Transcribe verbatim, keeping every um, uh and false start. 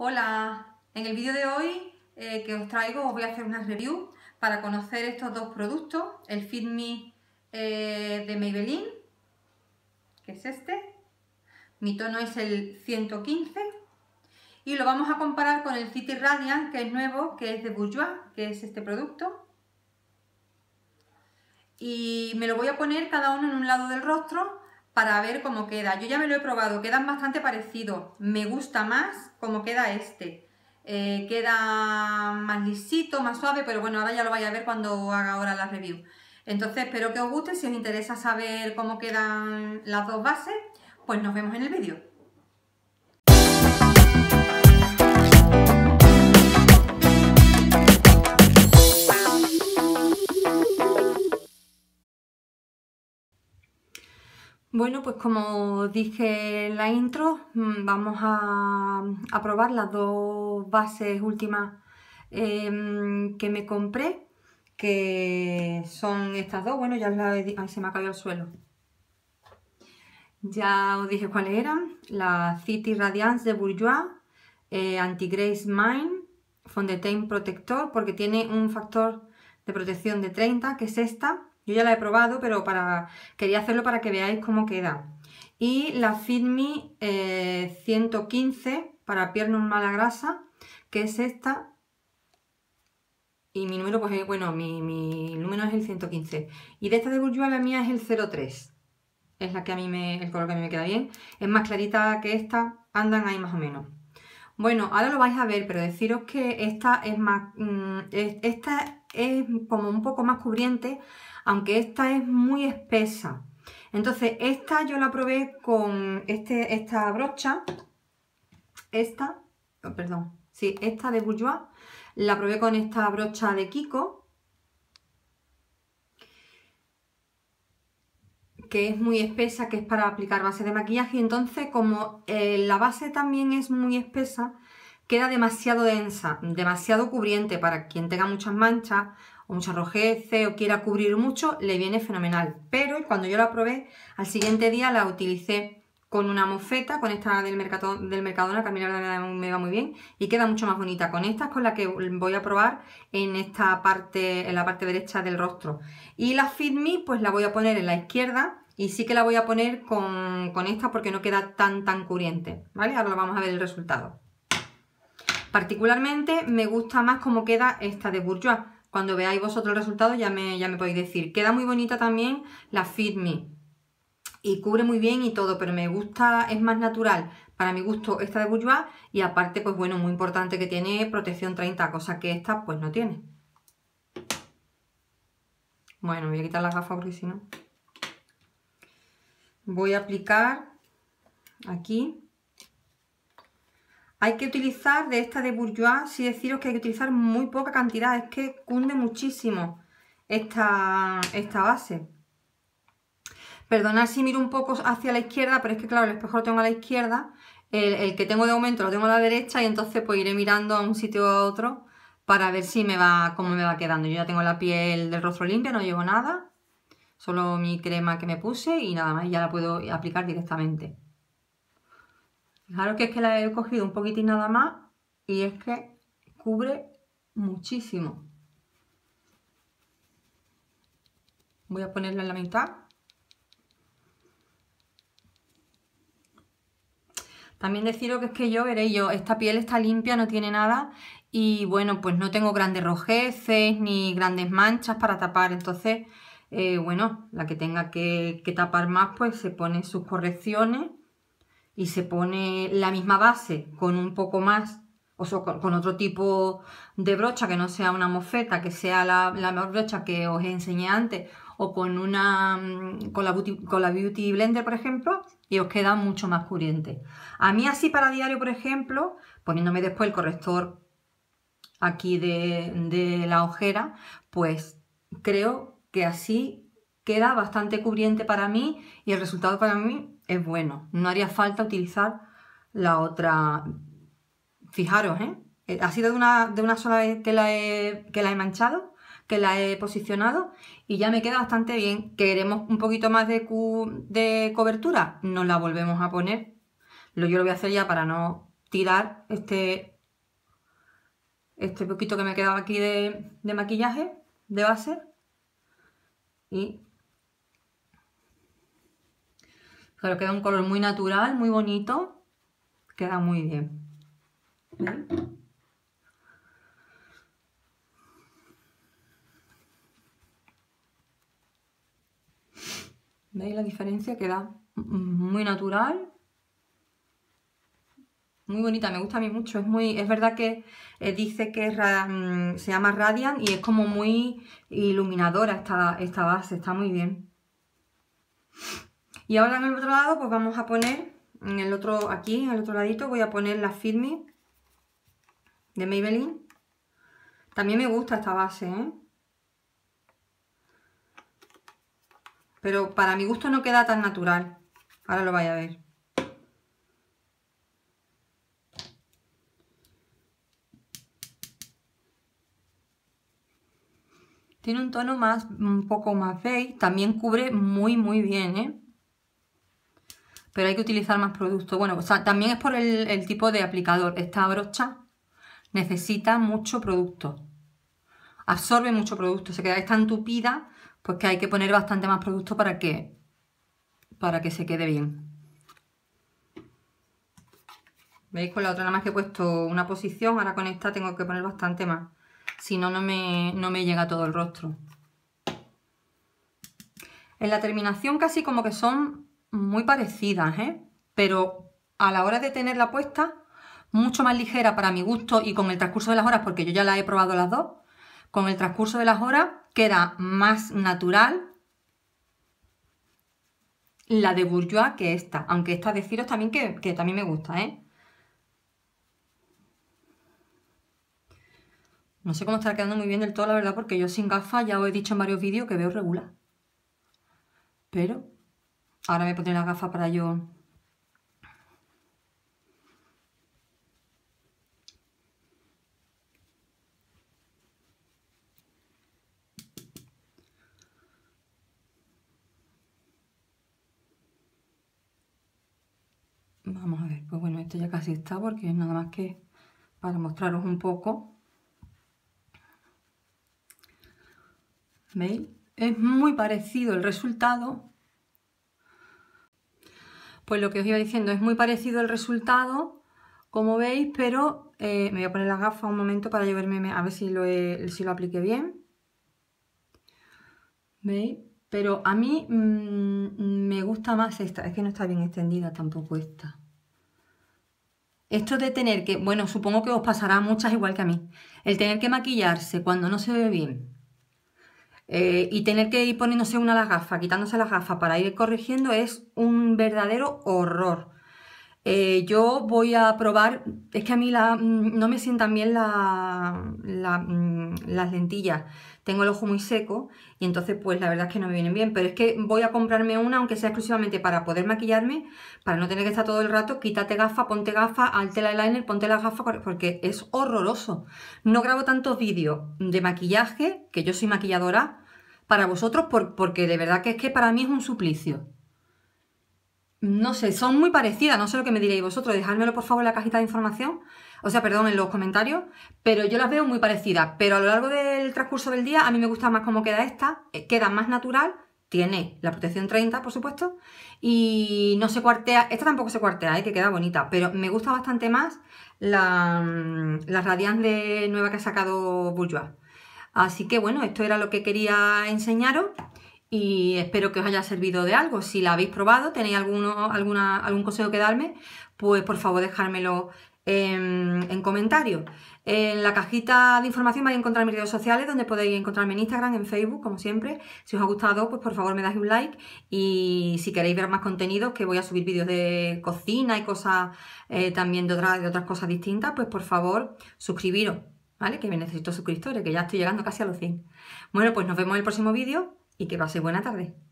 Hola, en el vídeo de hoy eh, que os traigo os voy a hacer una review para conocer estos dos productos, el Fit Me eh, de Maybelline, que es este, mi tono es el ciento quince, y lo vamos a comparar con el City Radiance, que es nuevo, que es de Bourjois, que es este producto, y me lo voy a poner cada uno en un lado del rostro para ver cómo queda. Yo ya me lo he probado, quedan bastante parecidos. Me gusta más cómo queda este. Eh, queda más lisito, más suave, pero bueno, ahora ya lo vais a ver cuando haga ahora la review. Entonces, espero que os guste. Si os interesa saber cómo quedan las dos bases, pues nos vemos en el vídeo. Bueno, pues como dije en la intro, vamos a, a probar las dos bases últimas eh, que me compré, que son estas dos. Bueno, ya las he... Ay, se me ha caído al suelo. Ya os dije cuáles eran. La City Radiance de Bourjois, eh, Anti-Grace Mine, Fondetime Protector, porque tiene un factor de protección de treinta, que es esta. Yo ya la he probado, pero para quería hacerlo para que veáis cómo queda. Y la Fit Me eh, ciento quince para piel normal a grasa, que es esta. Y mi número, pues bueno, mi, mi número es el ciento quince. Y de esta de Bourjois la mía es el cero tres. Es la que a mí me, el color que a mí me queda bien. Es más clarita que esta, andan ahí más o menos. Bueno, ahora lo vais a ver, pero deciros que esta es más... Mmm, esta es como un poco más cubriente, aunque esta es muy espesa. Entonces esta yo la probé con este, esta brocha, esta, oh, perdón, sí, esta de Bourjois, la probé con esta brocha de Kiko, que es muy espesa, que es para aplicar base de maquillaje, y entonces como eh, la base también es muy espesa, queda demasiado densa, demasiado cubriente para quien tenga muchas manchas, o mucha rojeces o quiera cubrir mucho, le viene fenomenal. Pero cuando yo la probé, al siguiente día la utilicé con una mofeta, con esta del, del Mercadona, que a mí la verdad me va muy bien, y queda mucho más bonita. Con esta es con la que voy a probar en esta parte, en la parte derecha del rostro. Y la Fit Me, pues la voy a poner en la izquierda, y sí que la voy a poner con, con esta porque no queda tan, tan cubriente, ¿vale? Ahora vamos a ver el resultado. Particularmente me gusta más cómo queda esta de Bourjois. Cuando veáis vosotros el resultado ya me, ya me podéis decir. Queda muy bonita también la Fit Me. Y cubre muy bien y todo, pero me gusta, es más natural para mi gusto esta de Bourjois. Y aparte, pues bueno, muy importante que tiene protección treinta, cosa que esta pues no tiene. Bueno, voy a quitar las gafas porque si no... Voy a aplicar aquí. Hay que utilizar de esta de Bourjois, sí deciros que hay que utilizar muy poca cantidad, es que cunde muchísimo esta, esta base. Perdonad si miro un poco hacia la izquierda, pero es que claro, el espejo lo tengo a la izquierda, el, el que tengo de aumento lo tengo a la derecha, y entonces pues iré mirando a un sitio a otro para ver si me va, cómo me va quedando. Yo ya tengo la piel del rostro limpia, no llevo nada, solo mi crema que me puse y nada más, ya la puedo aplicar directamente. Fijaros que es que la he cogido un poquitín nada más y es que cubre muchísimo. Voy a ponerla en la mitad. También deciros que es que yo, veréis yo, esta piel está limpia, no tiene nada y bueno, pues no tengo grandes rojeces ni grandes manchas para tapar. Entonces, eh, bueno, la que tenga que, que tapar más pues se pone sus correcciones. Y se pone la misma base con un poco más, o sea, con otro tipo de brocha que no sea una mofeta, que sea la, la brocha que os enseñé antes, o con una con la, beauty, con la Beauty Blender, por ejemplo, y os queda mucho más cubriente. A mí así para diario, por ejemplo, poniéndome después el corrector aquí de, de la ojera, pues creo que así queda bastante cubriente para mí y el resultado para mí es bueno, no haría falta utilizar la otra. Fijaros, ¿eh? Ha sido de una, de una sola vez que la, he, que la he manchado, que la he posicionado y ya me queda bastante bien. ¿Queremos un poquito más de, cu de cobertura? Nos la volvemos a poner. Lo, yo lo voy a hacer ya para no tirar este, este poquito que me quedaba aquí de, de maquillaje, de base. Y pero queda un color muy natural, muy bonito, queda muy bien. ¿Veis? ¿Veis la diferencia? Queda muy natural, muy bonita, me gusta a mí mucho. Es muy, es verdad que eh, dice que es, se llama Radiant y es como muy iluminadora esta, esta base, está muy bien. Y ahora en el otro lado pues vamos a poner, en el otro, aquí en el otro ladito voy a poner la Fit Me de Maybelline. También me gusta esta base, ¿eh? Pero para mi gusto no queda tan natural. Ahora lo vais a ver. Tiene un tono más, un poco más beige. También cubre muy, muy bien, ¿eh? Pero hay que utilizar más producto. Bueno, o sea, también es por el, el tipo de aplicador. Esta brocha necesita mucho producto. Absorbe mucho producto. Se queda, es tan tupida... Pues que hay que poner bastante más producto para que, para que se quede bien. ¿Veis? Con la otra nada más que he puesto una posición, ahora con esta tengo que poner bastante más. Si no, no me, no me llega todo el rostro. En la terminación casi como que son muy parecidas, ¿eh? Pero a la hora de tenerla puesta, mucho más ligera para mi gusto y con el transcurso de las horas, porque yo ya la he probado las dos, con el transcurso de las horas queda más natural la de Bourjois que esta, aunque esta deciros también que, que también me gusta, ¿eh? No sé cómo estará quedando muy bien del todo, la verdad, porque yo sin gafas ya os he dicho en varios vídeos que veo regular. Pero ahora me pondré las gafas para yo... Vamos a ver, pues bueno, esto ya casi está porque es nada más que para mostraros un poco. ¿Veis? Es muy parecido el resultado. Pues lo que os iba diciendo, es muy parecido el resultado, como veis, pero eh, me voy a poner las gafas un momento para llevarme, a ver si lo, he, si lo apliqué bien. ¿Veis? Pero a mí mmm, me gusta más esta. Es que no está bien extendida tampoco esta. Esto de tener que... Bueno, supongo que os pasará a muchas igual que a mí. El tener que maquillarse cuando no se ve bien. Eh, y tener que ir poniéndose una las gafas, quitándose las gafas para ir corrigiendo es un verdadero horror. Eh, yo voy a probar... Es que a mí la, no me sientan bien la, la, las lentillas. Tengo el ojo muy seco y entonces pues la verdad es que no me vienen bien. Pero es que voy a comprarme una, aunque sea exclusivamente para poder maquillarme, para no tener que estar todo el rato, quítate gafas, ponte gafas, alte el eyeliner, ponte las gafas, porque es horroroso. No grabo tantos vídeos de maquillaje, que yo soy maquilladora, para vosotros, por, porque de verdad que es que para mí es un suplicio. No sé, son muy parecidas, no sé lo que me diréis vosotros, dejármelo por favor en la cajita de información, o sea, perdón, en los comentarios, pero yo las veo muy parecidas, pero a lo largo del transcurso del día a mí me gusta más cómo queda esta, queda más natural, tiene la protección treinta, por supuesto, y no se cuartea, esta tampoco se cuartea, ¿eh? Que queda bonita, pero me gusta bastante más la, la Radiance de nueva que ha sacado Bourjois. Así que bueno, esto era lo que quería enseñaros. Y espero que os haya servido de algo. Si la habéis probado, tenéis alguno, alguna, algún consejo que darme, pues por favor dejármelo en, en comentarios. En la cajita de información vais a encontrar mis redes sociales, donde podéis encontrarme en Instagram, en Facebook, como siempre. Si os ha gustado, pues por favor me dais un like. Y si queréis ver más contenidos, que voy a subir vídeos de cocina y cosas eh, también de, otra, de otras cosas distintas, pues por favor suscribiros, ¿vale? Que me necesito suscriptores, que ya estoy llegando casi a los cien. Bueno, pues nos vemos en el próximo vídeo. Y que pase buena tarde.